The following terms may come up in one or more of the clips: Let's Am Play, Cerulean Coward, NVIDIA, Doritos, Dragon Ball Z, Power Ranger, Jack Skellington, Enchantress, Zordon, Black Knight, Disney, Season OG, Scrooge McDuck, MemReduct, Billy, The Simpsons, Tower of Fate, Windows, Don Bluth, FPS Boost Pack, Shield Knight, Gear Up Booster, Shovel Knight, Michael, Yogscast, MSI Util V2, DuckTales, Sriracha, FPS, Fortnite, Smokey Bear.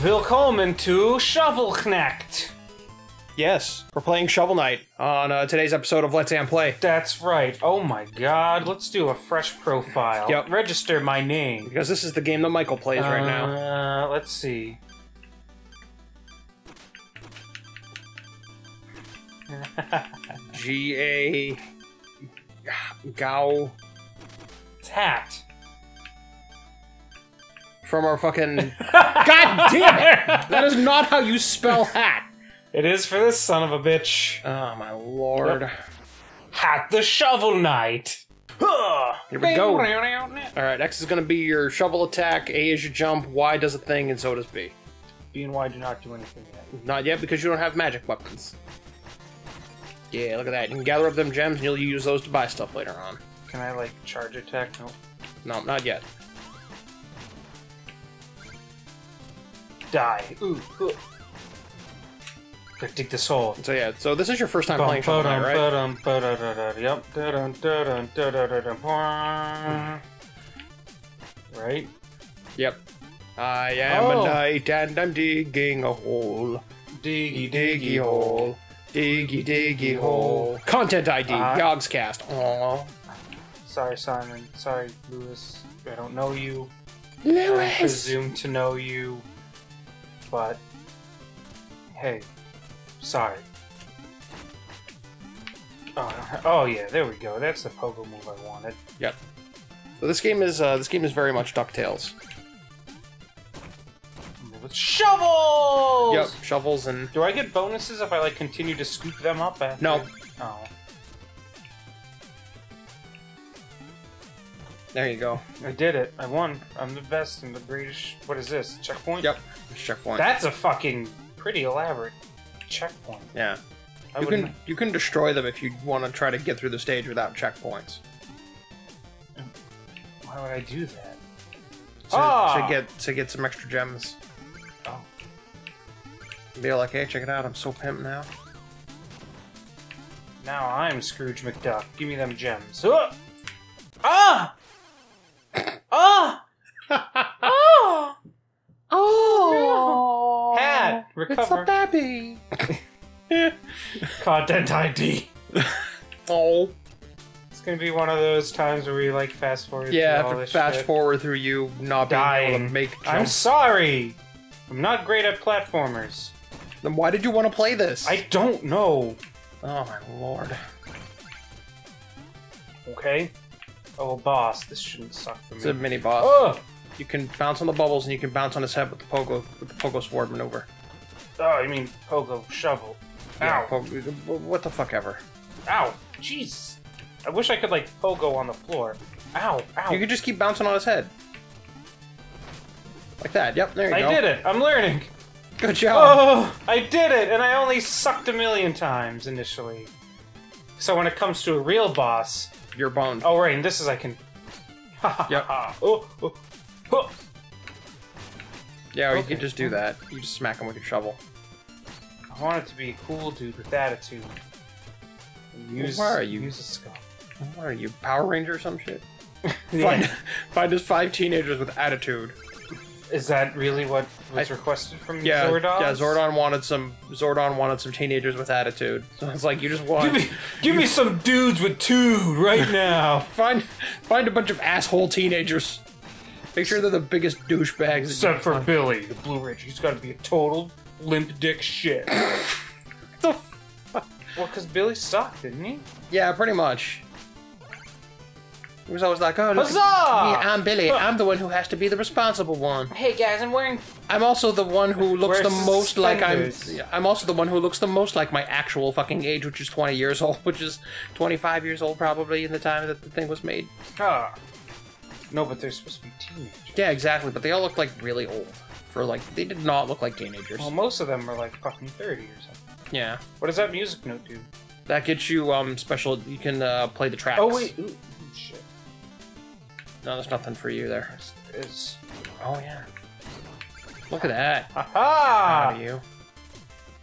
Willkommen to Shovel Knight. Yes, we're playing Shovel Knight on today's episode of Let's Am Play. That's right. Oh my god, let's do a fresh profile. Yep. Register my name. Because this is the game that Michael plays right now. Let's see. G.A. Gao. Tat. From our fucking... God damn it! That is not how you spell hat. It is for this son of a bitch. Oh, my lord. Yep. Hat the Shovel Knight. Here we go. Alright, X is gonna be your shovel attack, A is your jump, Y does a thing, and so does B. B and Y do not do anything yet. Not yet, because you don't have magic weapons. Yeah, look at that. You can gather up them gems, and you'll use those to buy stuff later on. Can I, like, charge attack? Nope. No, not yet. Die. Ooh, ooh. Gotta dig this hole. So yeah, so this is your first time playing Shovel Knight, right? Yep. Right? Yep. I am a knight and I'm digging a hole. Diggy, diggy hole. Diggy, diggy hole. Content ID, Yogscast. Aww. Sorry, Simon. Sorry, Lewis. I don't know you. Lewis! I presume to know you. But, hey, sorry. Oh yeah, there we go. That's the pogo move I wanted. Yep. So this game is very much DuckTales. With shovels. Yep, shovels and. Do I get bonuses if I like continue to scoop them up? After? No. Oh. There you go. I did it. I won. I'm the best and the greatest. What is this? Checkpoint? Yep. Checkpoint. That's a fucking pretty elaborate checkpoint. Yeah. You can destroy them if you want to try to get through the stage without checkpoints. Why would I do that? To get some extra gems. Oh. Be like, hey, check it out. I'm so pimped now. Now I'm Scrooge McDuck. Give me them gems. Ah! Ah! Ah! Ah! Oh! No. Hat! Recover. It's a baby! Content ID! Oh. It's gonna be one of those times where we, like, fast forward through all this shit. Yeah, fast forward through you not dying. Being able to make jumps. I'm sorry! I'm not great at platformers. Then why did you want to play this? I don't know! Oh my lord. Okay. Oh, boss, this shouldn't suck for me. It's a mini boss. Oh! You can bounce on the bubbles and you can bounce on his head with the pogo sword maneuver. Oh, you mean pogo shovel. Yeah, ow. What the fuck ever. Ow. Jeez. I wish I could, like, pogo on the floor. Ow. Ow. You could just keep bouncing on his head. Like that. Yep, there you go. I did it. I'm learning. Good job. Oh, I did it, and I only sucked a million times initially. So when it comes to a real boss... You're boned. Oh, right, and this is I can... Yep. Oh, oh, oh. Yeah, or okay. You can just do that. You just smack him with your shovel. I want it to be a cool dude with attitude. Where are you? Use a skull. Where are you? Power Ranger or some shit? Yeah. Find us 5 teenagers with attitude. Is that really what was requested from Zordon? Yeah, Zordon wanted some teenagers with attitude. So it's like, you just want... Give me some dudes with tude right now. Find a bunch of asshole teenagers. Make sure they're the biggest douchebags. Except for Billy, the Blue Ranger. He's gotta be a total limp dick shit. What the fuck? Well, because Billy sucked, didn't he? Yeah, pretty much. He was always like, oh, look, I'm Billy. I'm the one who has to be the responsible one. Hey guys, I'm also the one who looks the most like I'm also the one who looks the most like my actual fucking age, which is 20 years old, which is 25 years old probably in the time that the thing was made. Ah. No, but they're supposed to be teenagers. Yeah, exactly, but they all looked like really old. They did not look like teenagers. Well, most of them are like fucking 30 or something. Yeah. What does that music note do? That gets you special. You can play the tracks. Oh wait. Ooh, shit. No, there's nothing for you there. It's... Oh, yeah. Look at that. Ha-ha! How do you?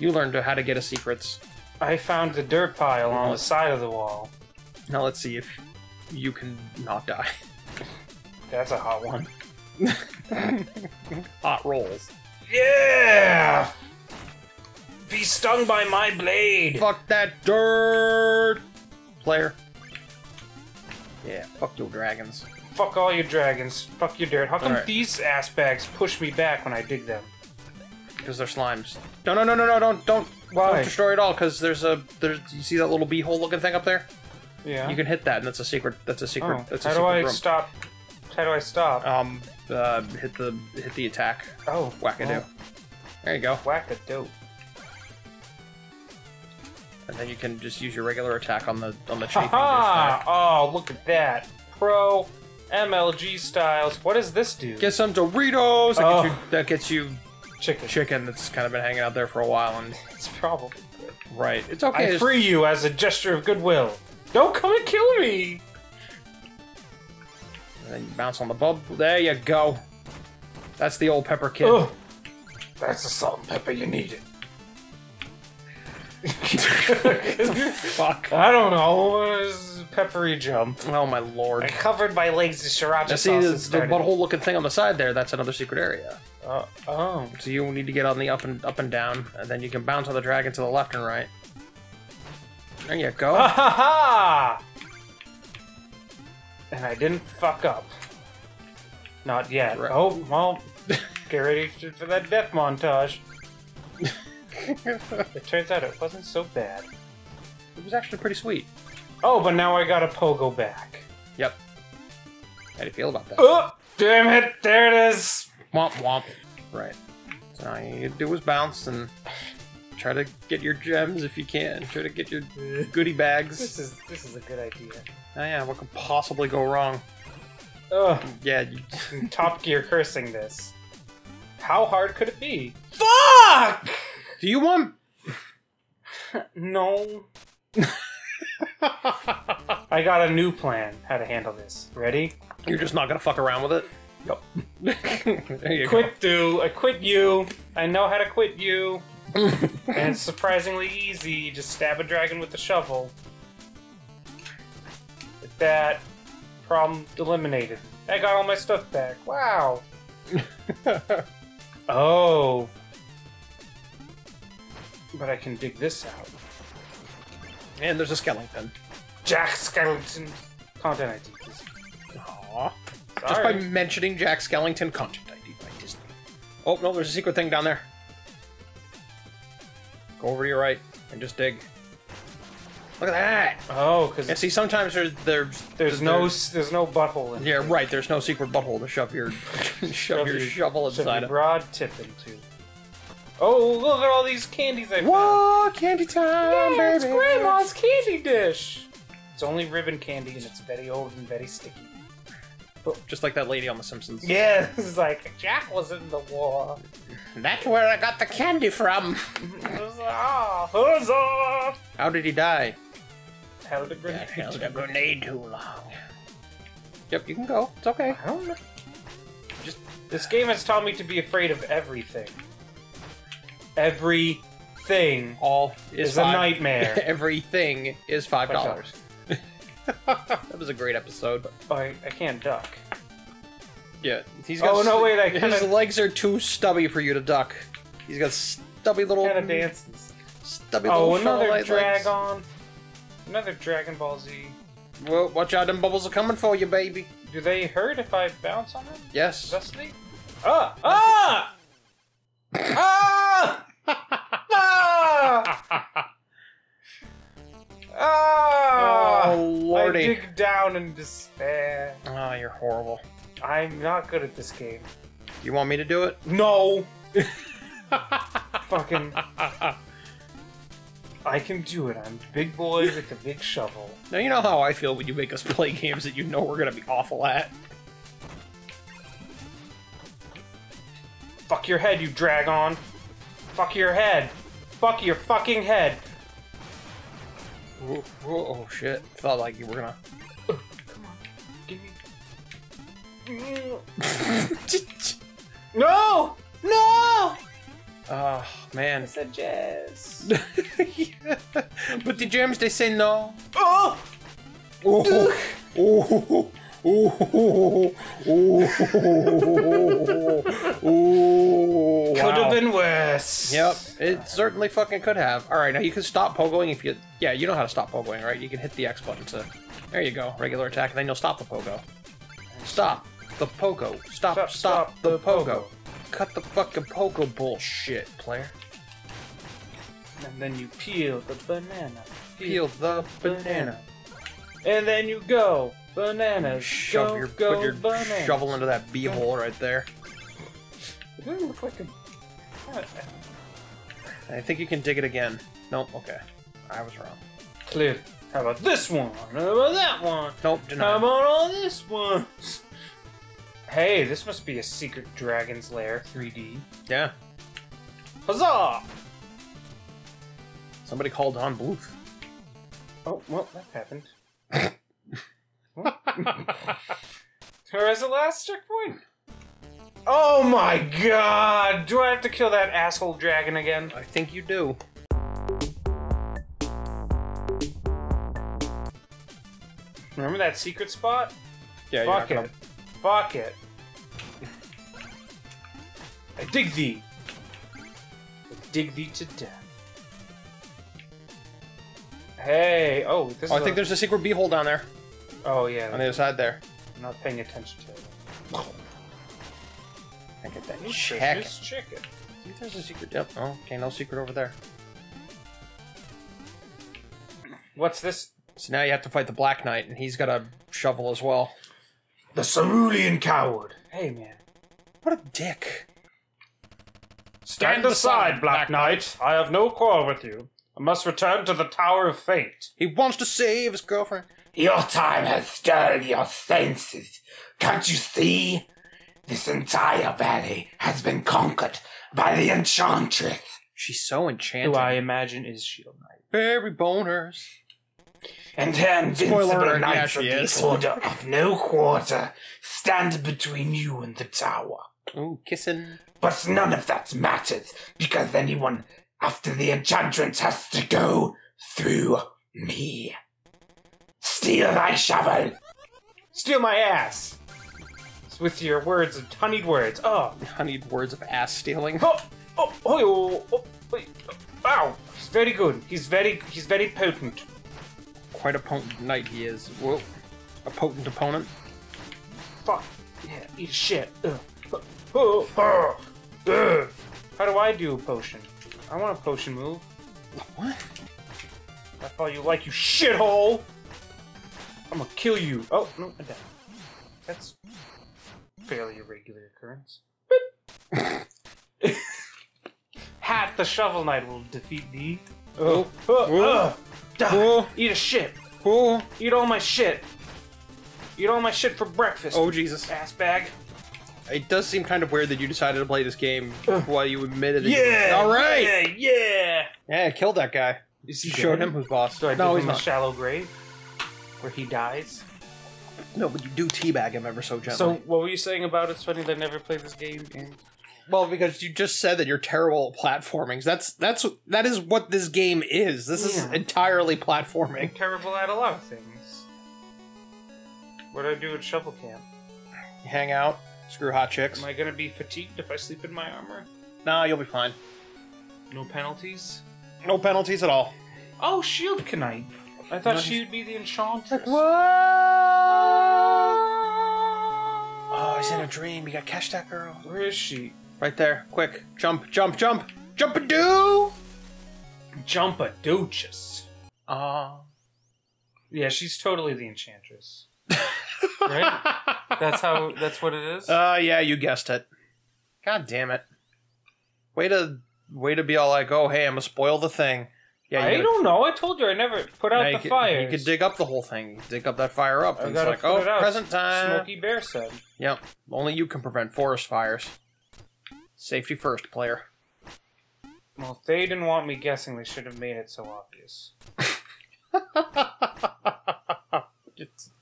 You learned how to get a secrets. I found the dirt pile on the side of the wall. Now let's see if you can not die. That's a hot one. Hot rolls. Yeah! Be stung by my blade! Fuck that dirt! Player. Yeah, fuck your dragons. Fuck all your dragons. Fuck your dirt. How come these ass bags push me back when I dig them? Because they're slimes. No, no, no, no, no, don't. Why? Don't destroy it all, because there's you see that little beehole looking thing up there? Yeah. You can hit that, and that's a secret, oh. That's a secret room. How do I stop? How do I stop? Hit the attack. Oh. Whack-a-do. Oh. There you go. Whack-a-do. And then you can just use your regular attack on the chafing. Oh, look at that. Pro MLG styles. What does this do? Get some Doritos! Oh. That gets you chicken that's kind of been hanging out there for a while, and it's probably good. Right. It's okay. I free you as a gesture of goodwill. Don't come and kill me! And then you bounce on the bulb. There you go. That's the old pepper kid. Ugh. That's the salt and pepper you needed. Fuck. I don't know. It was a peppery jump. Oh my lord. I covered my legs in sriracha sauce. See the butthole looking thing on the side there? That's another secret area. Oh. So you need to get on the up and down, and then you can bounce on the dragon to the left and right. There you go. Ha ha ha! And I didn't fuck up. Not yet. Right. Oh, well. Get ready for that death montage. It turns out it wasn't so bad. It was actually pretty sweet. Oh, but now I gotta pogo back. Yep. How do you feel about that? Oh, damn it! There it is! Womp womp. Right. So all you need to do is bounce and try to get your gems if you can. Try to get your goodie bags. This is a good idea. Oh yeah, what could possibly go wrong? Ugh. Yeah. Top Gear cursing this. How hard could it be? Fuck! Do you want... No. I got a new plan how to handle this. Ready? You're just not gonna fuck around with it? Yep. There you quit go. I quit you. I know how to quit you. And it's surprisingly easy. You just stab a dragon with a shovel. With that, problem eliminated. I got all my stuff back. Wow. Oh. But I can dig this out. And there's a skeleton. Jack Skellington. Content ID. Aww. Sorry. Just by mentioning Jack Skellington, content ID by Disney. Oh, no, there's a secret thing down there. Go over to your right and just dig. Look at that! Oh, because... Yeah, see, sometimes there's no butthole in there. Yeah, right, there's no secret butthole to shove your, shove your shovel inside of. Broad tip into. Oh, look at all these candies I found. Whoa, candy time, baby! It's Grandma's candy dish! It's only ribbon candy, and it's very old and very sticky. Just like that lady on The Simpsons. Yeah, it's like, Jack was in the war. That's where I got the candy from. Huzzah! How did he die? Held a grenade. Dad held a grenade too long. Yep, you can go. It's okay. I don't know. Just, this game has taught me to be afraid of everything. Everything all is a nightmare. Everything is $5. That was a great episode. Oh, I can't duck. Yeah, he's got. Oh no, wait! His legs are too stubby for you to duck. He's got stubby little. Kind of dances. Stubby little. Oh, another drag on. Another Dragon Ball Z. Well, watch out! Them bubbles are coming for you, baby. Do they hurt if I bounce on them? Yes. Dusty. Ah! Ah! Ah! Ah! Ah! Oh, lordy. I dig down in despair. Oh, you're horrible. I'm not good at this game. You want me to do it? No! Fucking... I can do it. I'm big boy with a big shovel. Now, you know how I feel when you make us play games that you know we're gonna be awful at. Fuck your head, you dragon! Fuck your head! Fuck your fucking head! Whoa, whoa, oh shit. Felt like you were gonna... Come on. Give me... No! No! Oh, man. I said yes. Yeah. But the germs, they say no. Oh! Oh! Oh! Oh! Oh! Oh! Oh! Oh! Oh! been worse. Yep, it certainly fucking could have. All right, now you can stop pogoing if you... Yeah, you know how to stop pogoing, right? You can hit the X button to... There you go, regular attack, and then you'll stop the pogo. Stop the pogo. Stop the pogo. Cut the fucking pogo bullshit, player. And then you peel the banana. Peel the banana. And then you go. Bananas. Shove your, put your bananas. Shovel into that beehole right there. It doesn't look like a... I think you can dig it again. Nope, okay. I was wrong. Clear. How about this one? How about that one? Nope, denied. How about all this one? Hey, this must be a secret dragon's lair 3D. Yeah. Huzzah! Somebody called Don Bluth. Oh, well, that happened. Where is the last checkpoint? Oh my god! Do I have to kill that asshole dragon again? I think you do. Remember that secret spot? Yeah, fuck it. Fuck it. I dig thee. I dig thee to death. Hey, oh, this is I think there's a secret beehole down there. Oh, yeah. On the other side there. I'm not paying attention to it. I get that chicken. Chicken. I think there's a secret. Yep. Oh, okay, no secret over there. What's this? So now you have to fight the Black Knight, and he's got a shovel as well. The Cerulean Coward. Hey, man. What a dick. Stand aside, Black Knight. I have no quarrel with you. I must return to the Tower of Fate. He wants to save his girlfriend. Your time has stirred your senses. Can't you see? This entire valley has been conquered by the Enchantress. She's so enchanted. Who I imagine is Shield Knight. Very boners. And her invincible knights of the Order of No Quarter stand between you and the tower. Ooh, kissing. But none of that matters, because anyone after the Enchantress has to go through me. Steal my shovel! Steal my ass! It's with your words of honeyed words. Oh! Honeyed words of ass stealing. Oh! Oh! Oh! Oh! Oh! Wow! He's very good. He's very potent. Quite a potent knight he is. Whoa. A potent opponent. Fuck. Yeah, eat shit. Ugh. Oh. Oh. Ugh. How do I do a potion? I want a potion move. What? That's all you like, you shithole! I'm gonna kill you. Oh, no, I died. That's fairly a regular occurrence. Hat the Shovel Knight will defeat thee. Oh, oh, oh. Eat a shit. Oh. Eat all my shit. Eat all my shit for breakfast. Oh, Jesus. Ass bag. It does seem kind of weird that you decided to play this game while you admitted it. Yeah! Alright! Yeah! Yeah, I killed that guy. You showed him who's boss. So I no, he's in a shallow grave. Where he dies? No, but you do teabag him ever so gently. So, what were you saying about it's funny that I never played this game? And... Well, because you just said that you're terrible at platformings. That is what this game is. This is entirely platforming. I'm terrible at a lot of things. What do I do at Shovel Camp? You hang out, screw hot chicks. Am I gonna be fatigued if I sleep in my armor? Nah, you'll be fine. No penalties? No penalties at all. Oh, Shield Knight. I thought she would be the Enchantress. Like, what? Oh, he's in a dream. You gotta catch that girl. Where is she? Right there. Quick. Jump, jump, jump. Jump-a-doo! Jump-a-doochess. Yeah, she's totally the Enchantress. Right? That's what it is? Yeah, you guessed it. God damn it. Way to be all like, oh, hey, I'm gonna spoil the thing. Yeah, I don't know. I told you I never put out the fire. You could dig up the whole thing. You could dig up that fire up. And it's like, oh, present time. Smokey Bear said. Yep. Only you can prevent forest fires. Safety first, player. Well, if they didn't want me guessing, they should have made it so obvious. It's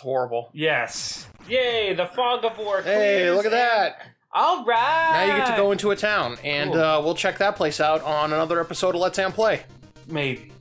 horrible. Yes. Yay, the fog of war. Hey, clears. Look at that. All right! Now you get to go into a town, and cool. We'll check that place out on another episode of Let's Am Play. Maybe.